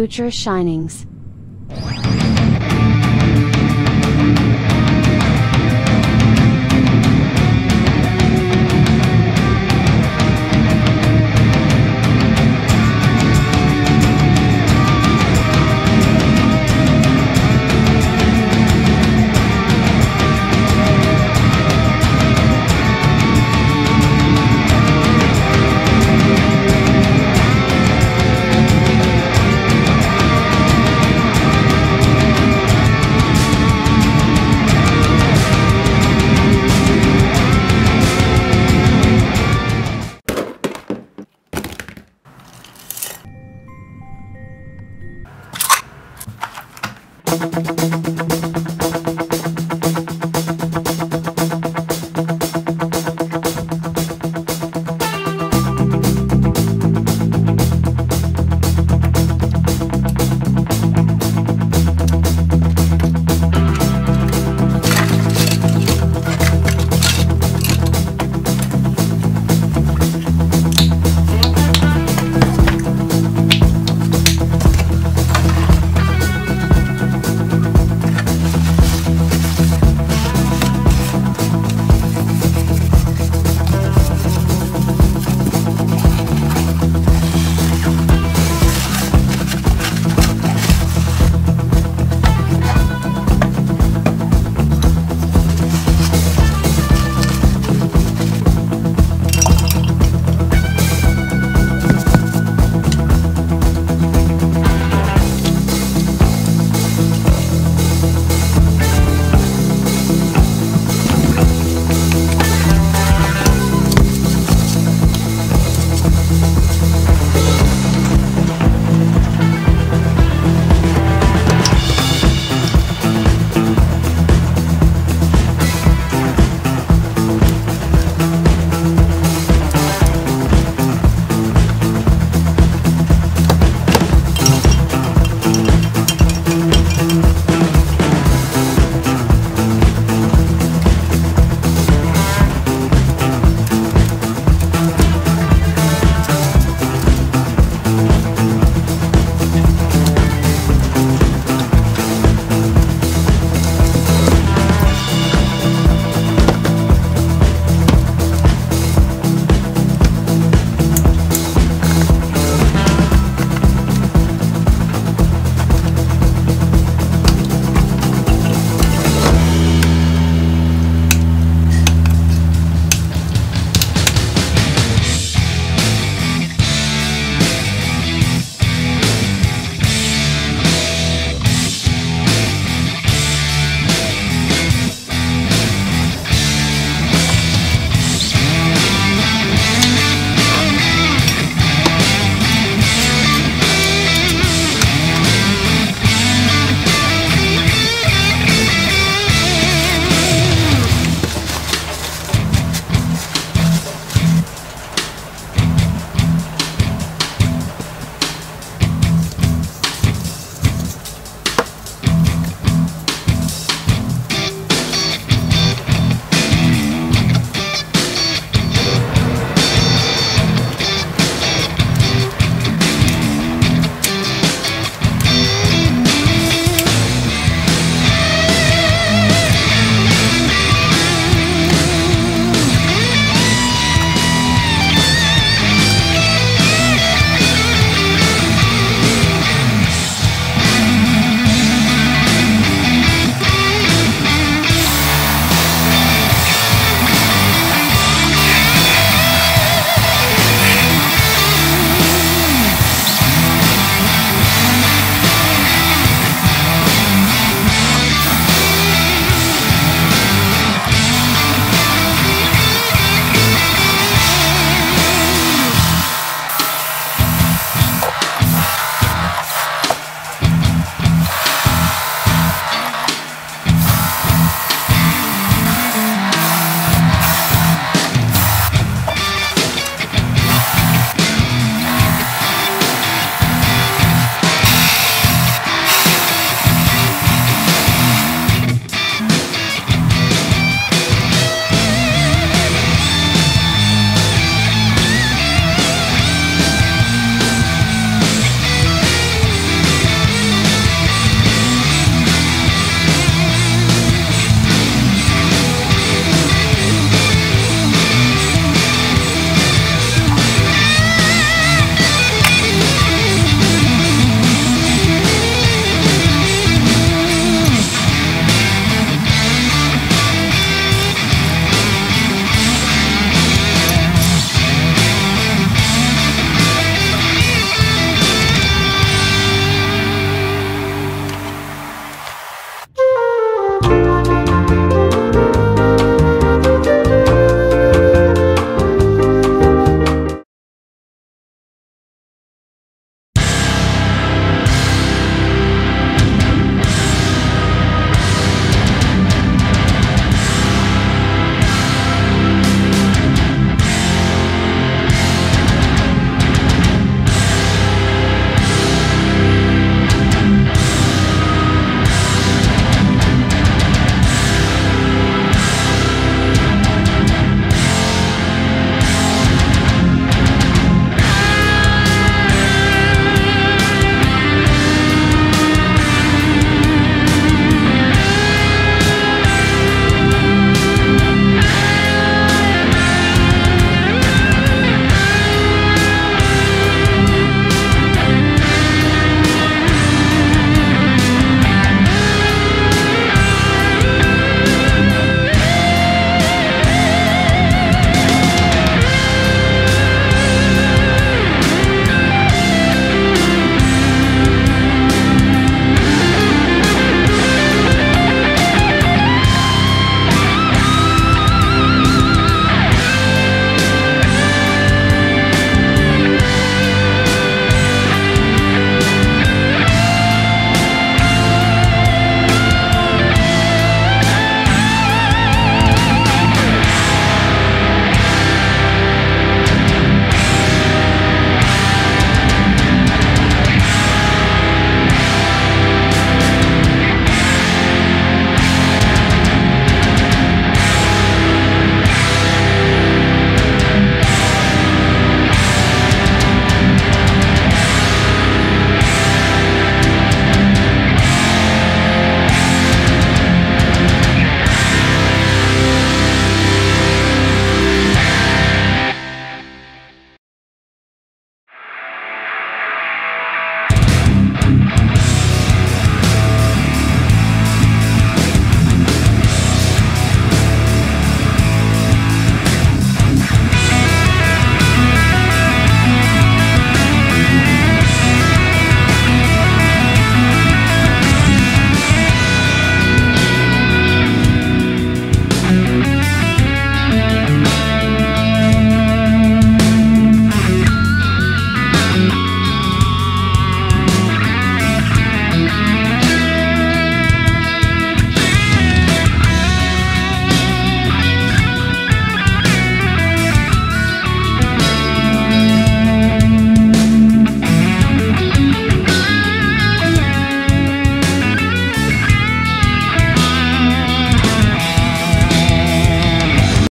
Putra Shinings.